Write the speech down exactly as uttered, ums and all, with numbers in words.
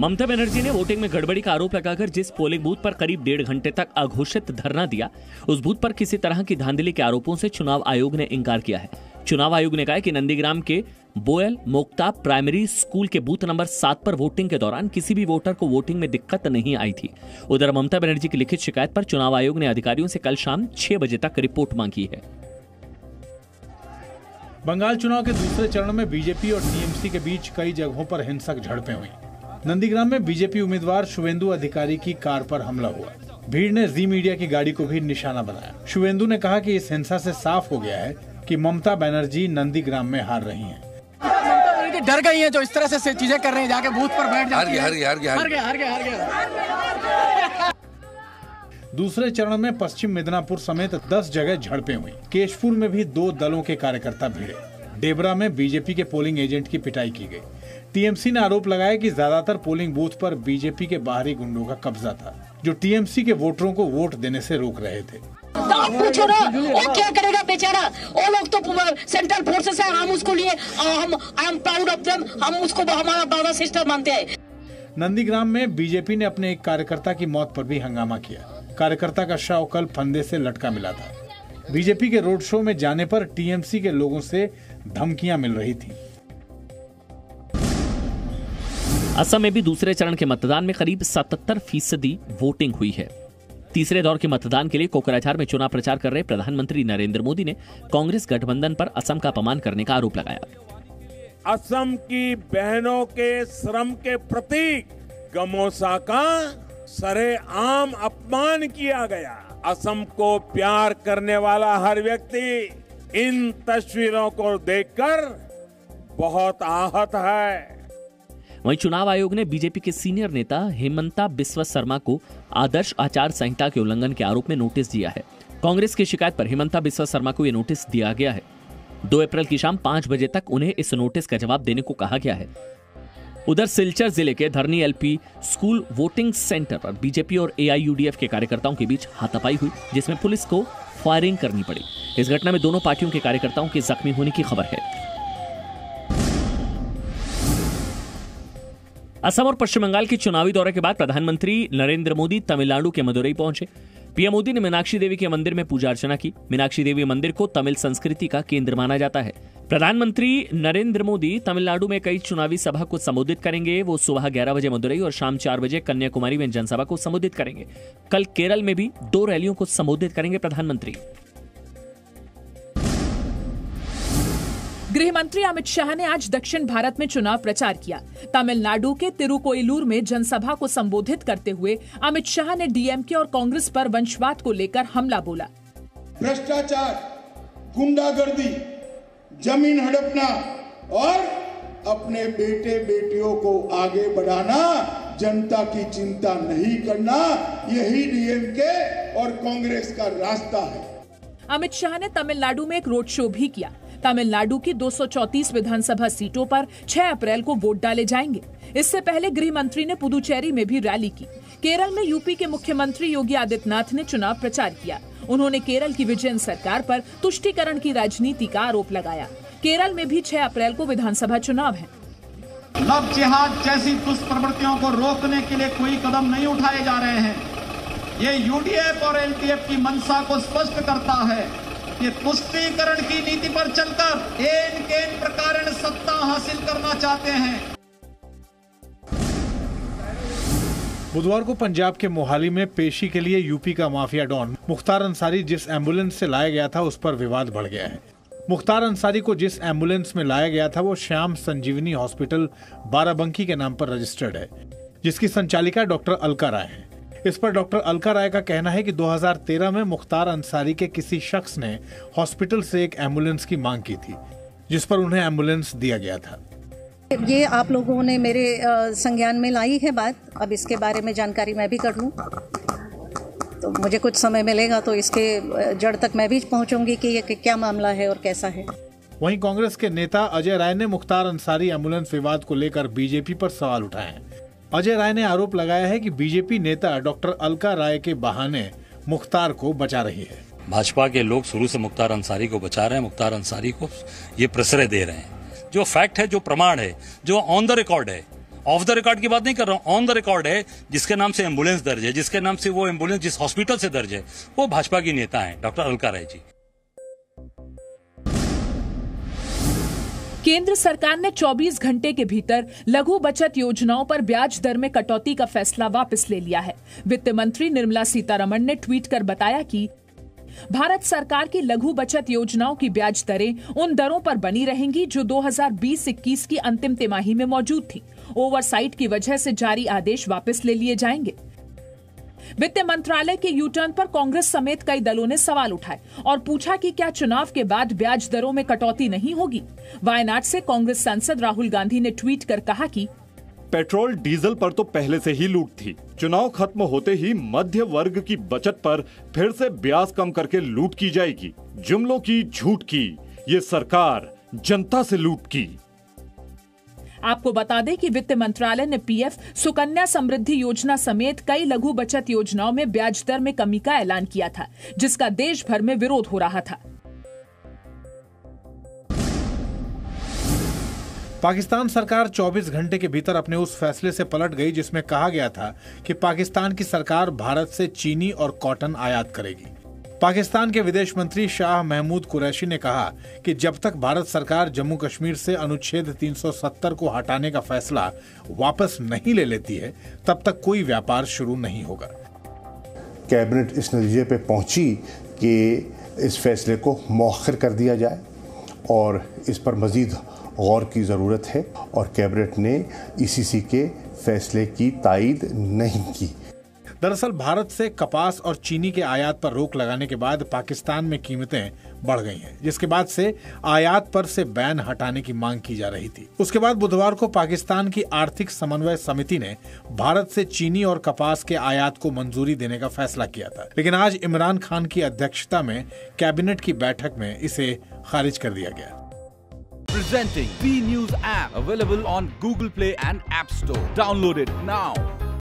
ममता बनर्जी ने वोटिंग में गड़बड़ी का आरोप लगाकर जिस पोलिंग बूथ पर करीब डेढ़ घंटे तक अघोषित धरना दिया, उस बूथ पर किसी तरह की धांधली के आरोपों से चुनाव आयोग ने इंकार किया है। चुनाव आयोग ने कहा कि नंदीग्राम के बोएल मोक्ता प्राइमरी स्कूल के बूथ नंबर सात पर वोटिंग के दौरान किसी भी वोटर को वोटिंग में दिक्कत नहीं आई थी। उधर ममता बनर्जी की लिखित शिकायत पर चुनाव आयोग ने अधिकारियों से कल शाम छह बजे तक रिपोर्ट मांगी है। बंगाल चुनाव के दूसरे चरण में बीजेपी और टीएमसी के बीच कई जगहों पर हिंसक झड़पें हुई। नंदीग्राम में बीजेपी उम्मीदवार शुवेंदु अधिकारी की कार पर हमला हुआ। भीड़ ने जी मीडिया की गाड़ी को भी निशाना बनाया। शुवेंदु ने कहा कि इस हिंसा से साफ हो गया है कि ममता बनर्जी नंदीग्राम में हार रही हैं। डर गई हैं जो इस तरह से चीजें कर रही हैं, जाके बूथ पर बैठ जाती हैं। हार गया, हार गया, हार गया, हार गया, हार गया। दूसरे चरण में पश्चिम मिदनापुर समेत दस जगह झड़पें हुई। केशपुर में भी दो दलों के कार्यकर्ता भिड़े। डेबरा में बीजेपी के पोलिंग एजेंट की पिटाई की गई। टीएमसी ने आरोप लगाया कि ज्यादातर पोलिंग बूथ पर बीजेपी के बाहरी गुंडों का कब्जा था, जो टीएमसी के वोटरों को वोट देने से रोक रहे थे। आप पूछो ना, वो क्या करेगा बेचारा। वो लोग तो सेंट्रल फोर्सेस हैं, हम उसको लिए हम I am proud of them, हम उसको हमारा बाबा सिस्टर मानते हैं। नंदीग्राम में बीजेपी ने अपने एक कार्यकर्ता की मौत पर भी हंगामा किया। कार्यकर्ता का शव कल फंदे से लटका मिला था। बीजेपी के रोड शो में जाने पर टीएमसी के लोगों से धमकियां मिल रही थी। असम में भी दूसरे चरण के मतदान में करीब सतहत्तर फीसदी वोटिंग हुई है। तीसरे दौर के मतदान के लिए कोकराझार में चुनाव प्रचार कर रहे प्रधानमंत्री नरेंद्र मोदी ने कांग्रेस गठबंधन पर असम का अपमान करने का आरोप लगाया। असम की बहनों के श्रम के प्रतीक गमोसा का सरेआम अपमान किया गया। असम को प्यार करने वाला हर व्यक्ति इन तस्वीरों को देखकर बहुत आहत है। वहीं चुनाव आयोग ने बीजेपी के सीनियर नेता हिमंता बिस्वा शर्मा को आदर्श आचार संहिता के उल्लंघन के आरोप में नोटिस दिया है। कांग्रेस की शिकायत पर हिमंता बिस्वा शर्मा को यह नोटिस दिया गया है। दो अप्रैल की शाम पाँच बजे तक उन्हें इस नोटिस का जवाब देने को कहा गया है। उधर सिलचर जिले के Dharani L school voting centre पर बीजेपी और एआईयूडीएफ के कार्यकर्ताओं के बीच हाथापाई हुई, जिसमें पुलिस को फायरिंग करनी पड़ी। इस घटना में दोनों पार्टियों के कार्यकर्ताओं के जख्मी होने की खबर है। असम और पश्चिम बंगाल के चुनावी दौरे के बाद प्रधानमंत्री नरेंद्र मोदी तमिलनाडु के मदुरई पहुंचे। पीएम मोदी ने मीनाक्षी देवी के मंदिर में पूजा अर्चना की। मीनाक्षी देवी मंदिर को तमिल संस्कृति का केंद्र माना जाता है। प्रधानमंत्री नरेंद्र मोदी तमिलनाडु में कई चुनावी सभा को संबोधित करेंगे। वो सुबह ग्यारह बजे मदुरई और शाम चार बजे कन्याकुमारी में जनसभा को संबोधित करेंगे। कल केरल में भी दो रैलियों को संबोधित करेंगे प्रधानमंत्री। गृह मंत्री अमित शाह ने आज दक्षिण भारत में चुनाव प्रचार किया। तमिलनाडु के तिरुकोइलूर में जनसभा को संबोधित करते हुए अमित शाह ने डीएमके और कांग्रेस पर वंशवाद को लेकर हमला बोला। भ्रष्टाचार, गुंडागर्दी, जमीन हड़पना और अपने बेटे बेटियों को आगे बढ़ाना, जनता की चिंता नहीं करना, यही डीएमके और कांग्रेस का रास्ता है। अमित शाह ने तमिलनाडु में एक रोड शो भी किया। तमिलनाडु की दो सौ चौंतीस विधानसभा सीटों पर छह अप्रैल को वोट डाले जाएंगे। इससे पहले गृह मंत्री ने पुदुचेरी में भी रैली की। केरल में यूपी के मुख्यमंत्री योगी आदित्यनाथ ने चुनाव प्रचार किया। उन्होंने केरल की विजयन सरकार पर तुष्टीकरण की राजनीति का आरोप लगाया। केरल में भी छह अप्रैल को विधानसभा चुनाव है। लव जिहाद जैसी दुष्प्रवृत्तियों को रोकने के लिए कोई कदम नहीं उठाए जा रहे हैं। ये यूडीएफ और एलडीएफ की मंशा को स्पष्ट करता है। ये पुष्टीकरण की नीति पर चलकर एन केन प्रकारण सत्ता हासिल करना चाहते हैं। बुधवार को पंजाब के मोहाली में पेशी के लिए यूपी का माफिया डॉन मुख्तार अंसारी जिस एम्बुलेंस से लाया गया था, उस पर विवाद बढ़ गया है। मुख्तार अंसारी को जिस एम्बुलेंस में लाया गया था वो श्याम संजीवनी हॉस्पिटल बाराबंकी के नाम पर रजिस्टर्ड है, जिसकी संचालिका डॉक्टर अलका राय है। इस पर डॉक्टर अलका राय का कहना है कि दो हज़ार तेरह में मुख्तार अंसारी के किसी शख्स ने हॉस्पिटल से एक एम्बुलेंस की मांग की थी, जिस पर उन्हें एम्बुलेंस दिया गया था। ये आप लोगों ने मेरे संज्ञान में लाई है बात। अब इसके बारे में जानकारी मैं भी कर लूं, तो मुझे कुछ समय मिलेगा तो इसके जड़ तक मैं भी पहुंचूंगी कि ये क्या मामला है और कैसा है। वहीं कांग्रेस के नेता अजय राय ने मुख्तार अंसारी एम्बुलेंस विवाद को लेकर बीजेपी पर सवाल उठाए हैं। अजय राय ने आरोप लगाया है कि बीजेपी नेता डॉक्टर अलका राय के बहाने मुख्तार को बचा रही है। भाजपा के लोग शुरू से मुख्तार अंसारी को बचा रहे हैं, मुख्तार अंसारी को ये प्रश्रय दे रहे हैं, जो फैक्ट है, जो प्रमाण है, जो ऑन द रिकॉर्ड है। ऑफ द रिकॉर्ड की बात नहीं कर रहा हूं, ऑन द रिकॉर्ड है, जिसके नाम से एम्बुलेंस दर्ज है, जिसके नाम से वो एम्बुलेंस जिस हॉस्पिटल से दर्ज है वो भाजपा की नेता है डॉक्टर अलका राय जी। केंद्र सरकार ने चौबीस घंटे के भीतर लघु बचत योजनाओं पर ब्याज दर में कटौती का फैसला वापस ले लिया है। वित्त मंत्री निर्मला सीतारमण ने ट्वीट कर बताया कि भारत सरकार की लघु बचत योजनाओं की ब्याज दरें उन दरों पर बनी रहेंगी जो दो हज़ार बीस इक्कीस की अंतिम तिमाही में मौजूद थी। ओवरसाइट की वजह से जारी आदेश वापस ले लिए जाएंगे। वित्त मंत्रालय के यू टर्न पर कांग्रेस समेत कई दलों ने सवाल उठाए और पूछा कि क्या चुनाव के बाद ब्याज दरों में कटौती नहीं होगी। वायनाड से कांग्रेस सांसद राहुल गांधी ने ट्वीट कर कहा कि पेट्रोल डीजल पर तो पहले से ही लूट थी, चुनाव खत्म होते ही मध्य वर्ग की बचत पर फिर से ब्याज कम करके लूट की जाएगी। जुमलों की झूठ की ये सरकार जनता से लूट की। आपको बता दें कि वित्त मंत्रालय ने पीएफ, सुकन्या समृद्धि योजना समेत कई लघु बचत योजनाओं में ब्याज दर में कमी का ऐलान किया था, जिसका देश भर में विरोध हो रहा था। पाकिस्तान सरकार चौबीस घंटे के भीतर अपने उस फैसले से पलट गई जिसमें कहा गया था कि पाकिस्तान की सरकार भारत से चीनी और कॉटन आयात करेगी। पाकिस्तान के विदेश मंत्री शाह महमूद कुरैशी ने कहा कि जब तक भारत सरकार जम्मू कश्मीर से अनुच्छेद तीन सौ सत्तर को हटाने का फैसला वापस नहीं ले लेती है तब तक कोई व्यापार शुरू नहीं होगा। कैबिनेट इस नतीजे पर पहुंची कि इस फैसले को मौखिर कर दिया जाए और इस पर मजीद गौर की ज़रूरत है और कैबिनेट ने ईसीसी के फैसले की तायीद नहीं की। दरअसल भारत से कपास और चीनी के आयात पर रोक लगाने के बाद पाकिस्तान में कीमतें बढ़ गई हैं, जिसके बाद से आयात पर से बैन हटाने की मांग की जा रही थी। उसके बाद बुधवार को पाकिस्तान की आर्थिक समन्वय समिति ने भारत से चीनी और कपास के आयात को मंजूरी देने का फैसला किया था, लेकिन आज इमरान खान की अध्यक्षता में कैबिनेट की बैठक में इसे खारिज कर दिया गया। Presenting B News app available on Google Play and App Store. Download it now.